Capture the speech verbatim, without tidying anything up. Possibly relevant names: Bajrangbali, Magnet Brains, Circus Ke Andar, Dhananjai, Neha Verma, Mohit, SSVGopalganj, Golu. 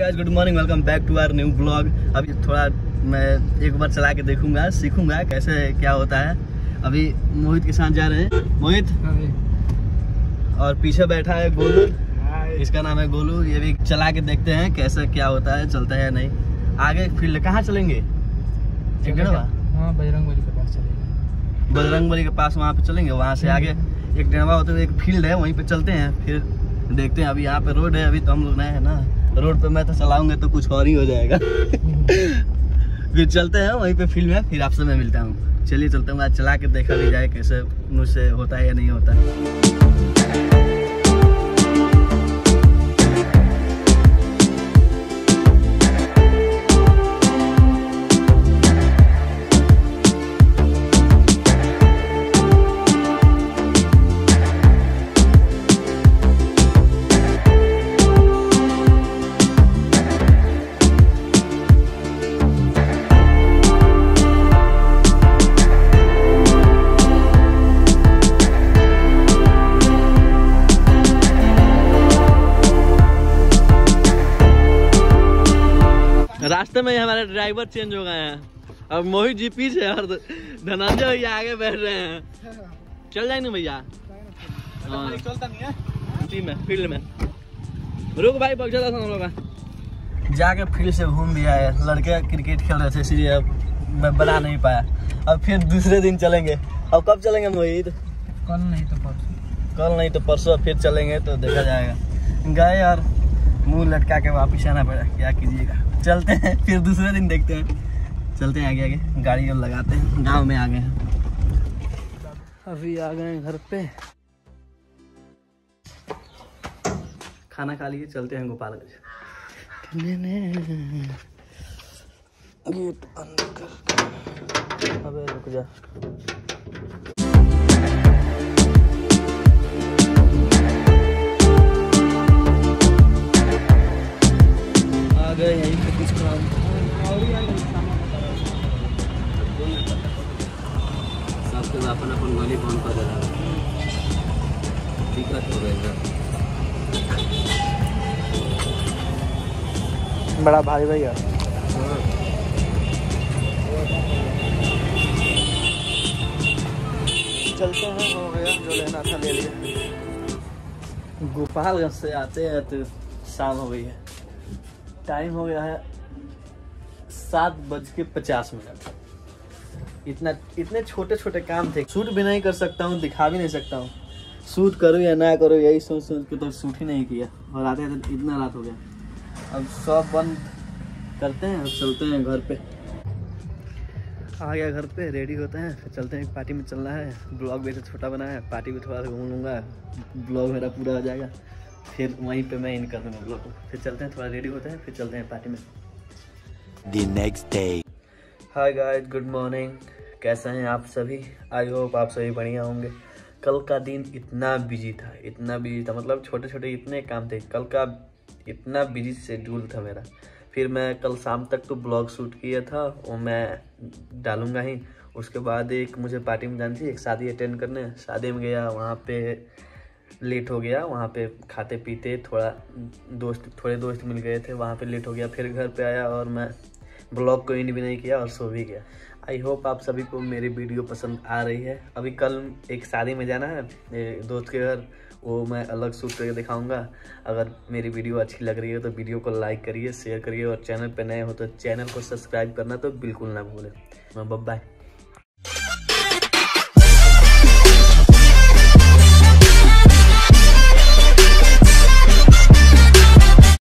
Guys, good morning, welcome back to our new blog. अभी थोड़ा मैं एक बार चला के देखूंगा, सीखूंगा कैसे क्या होता है। अभी मोहित के साथ जा रहे हैं, मोहित, और पीछे बैठा है गोलू, इसका नाम है गोलू। ये भी चला के देखते हैं कैसे क्या होता है, चलता है या नहीं। आगे फील्ड कहाँ चलेंगे? बजरंगबली के पास चलेंगे, बजरंगबली के पास वहाँ पे चलेंगे। वहाँ से आगे एक डेढ़वा होते हुए एक फील्ड है, वहीं पे चलते हैं, फिर देखते हैं। अभी यहाँ पे रोड है, अभी तो हम लोग नए हैं ना, रोड पे मैं तो चलाऊंगा तो कुछ और ही हो जाएगा। फिर चलते हैं वहीं पे फील्ड में, फिर आपसे मैं मिलता हूँ। चलिए चलते हैं, आज चला के देखा भी जाए कैसे मुझसे होता है या नहीं होता है। रास्ते में हमारे ड्राइवर चेंज हो गए हैं, अब मोहित जी पीछे और धनंजय भैया आगे बैठ रहे हैं। चल जाएंगे भैया, चलता नहीं है टीम में, फील्ड में रुक भाई, पग चला हम लोग जाके फील्ड से घूम भी आए। लड़के क्रिकेट खेल रहे थे इसलिए अब मैं बना नहीं पाया। अब फिर दूसरे दिन चलेंगे। अब कब चलेंगे मोहित? कल नहीं तो परसों, कल नहीं तो परसों फिर चलेंगे तो देखा जाएगा। गए और मुँह लटका के वापस आना पड़ा, क्या कीजिएगा। चलते हैं फिर दूसरे दिन, देखते हैं। चलते हैं आगे आगे, गाड़ी जब लगाते हैं। गांव में आ गए हैं, अभी आ गए हैं घर पे, खाना खा लिए। चलते हैं गोपालगंज। ने ने गेट बंद कर, अबे रुक जा। आ गए यहीं पे कुछ सबके अपन अपन गोली कौन पा रहा है, दिक्कत हो गई। बड़ा भारी भैया चलते हैं, हो गया जो लेना था ले लिया। गोपालगंज से आते हैं तो शाम हो गई है, टाइम हो गया है सात बज के पचास मिनट। इतना इतने छोटे छोटे काम थे, शूट भी नहीं कर सकता हूँ, दिखा भी नहीं सकता हूँ। शूट करूँ या ना करूँ यही सोच सोच के तो शूट ही नहीं किया, और आते आते इतना रात हो गया। अब सब बंद करते हैं और चलते हैं घर पे। आ गया घर पे, रेडी होते हैं, फिर चलते हैं। पार्टी में चलना है, ब्लॉग भी छोटा बना है, पार्टी भी थोड़ा घूम लूँगा, ब्लॉग मेरा पूरा हो जाएगा, फिर वहीं पे मैं इन कर दूँगा ब्लॉग को। फिर चलते हैं, थोड़ा रेडी होते हैं, फिर चलते हैं पार्टी में। The next day. Hi guys, good morning, कैसे हैं आप सभी? आई होप आप सभी बढ़िया होंगे। कल का दिन इतना बिजी था, इतना बिजी था, मतलब छोटे छोटे इतने काम थे। कल का इतना बिजी शेड्यूल था मेरा। फिर मैं कल शाम तक तो ब्लॉग शूट किया था, वो मैं डालूँगा ही। उसके बाद एक मुझे पार्टी में जानी थी, एक शादी अटेंड करने, शादी में गया, वहाँ पर लेट हो गया। वहाँ पे खाते पीते थोड़ा दोस्त थोड़े दोस्त मिल गए थे, वहाँ पे लेट हो गया। फिर घर पे आया और मैं ब्लॉग को एंड भी नहीं किया और सो भी गया। आई होप आप सभी को मेरी वीडियो पसंद आ रही है। अभी कल एक शादी में जाना है मेरे दोस्त के घर, वो मैं अलग शूट करके दिखाऊंगा। अगर मेरी वीडियो अच्छी लग रही है तो वीडियो को लाइक करिए, शेयर करिए, और चैनल पर नए हो तो चैनल को सब्सक्राइब करना तो बिल्कुल ना भूलें। Bye bye.